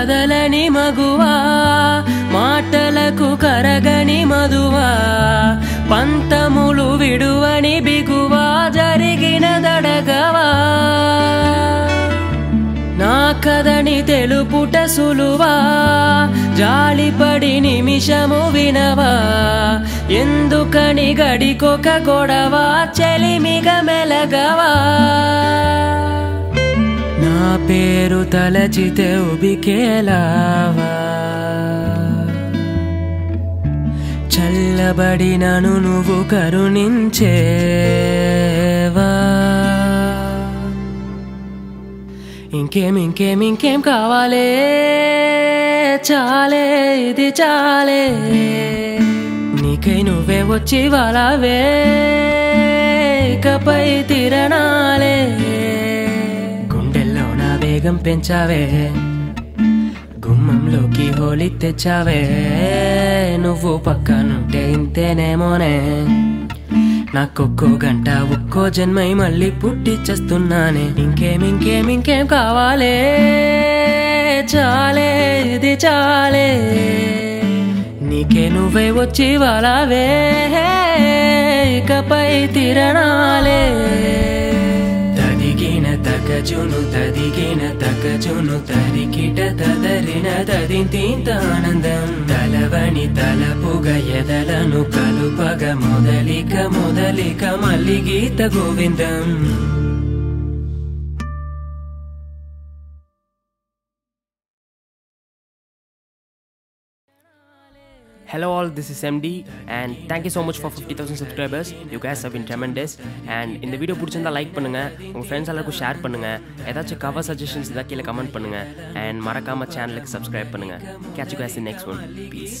కదలని మగువా మాటలకు కరగని మధువా పంతములు విడువని బిగువా జరిగినదడగవా నా కదని తెలుపుట సులువా జాలిపడి నిమిషము వినవా ఎందుకని గడికొక గొడవా చెలిమిగ మెలగవా నా పేరు తలచితే ఉబికేలావా చల్లబడి నన్ను నువ్వు కరుణించేవా ఇంకేం ఇంకేం ఇంకేం కావాలే చాలే ఇది చాలే నీకై నువ్వే వచ్చి వాళ్ళవే ఇకపై తిరణాలే వేగం పెంచావే గుమ్మంలోకి హోలీ తెచ్చావే నువ్వు పక్కనుంటే ఇంతేనేమోనే నాకొక్కో గంట ఒక్కో జన్మై మళ్ళీ పుట్టి చేస్తున్నానే ఇంకేం ఇంకేం ఇంకేం కావాలే చాలే ఇది చాలే నీకే నువ్వే వచ్చి వాళ్ళవే ఇకపై తిరణాలే తగజును తదిగిన తగజును తరికిట తదరిన తదింత ఆనందం తలవని తలపుగ ఎదలను కలుపగ మొదలిక మొదలిక మల్లి గీత గోవిందం Hello all, this is MD and thank you so much for 50,000 subscribers. You guys have been tremendous. And in the video, putchanda like pannunga, unga friends allarku share pannunga, edacha cover suggestions idha kile comment pannunga and marakama channel ku subscribe pannunga. Catch you guys in the next one. Peace.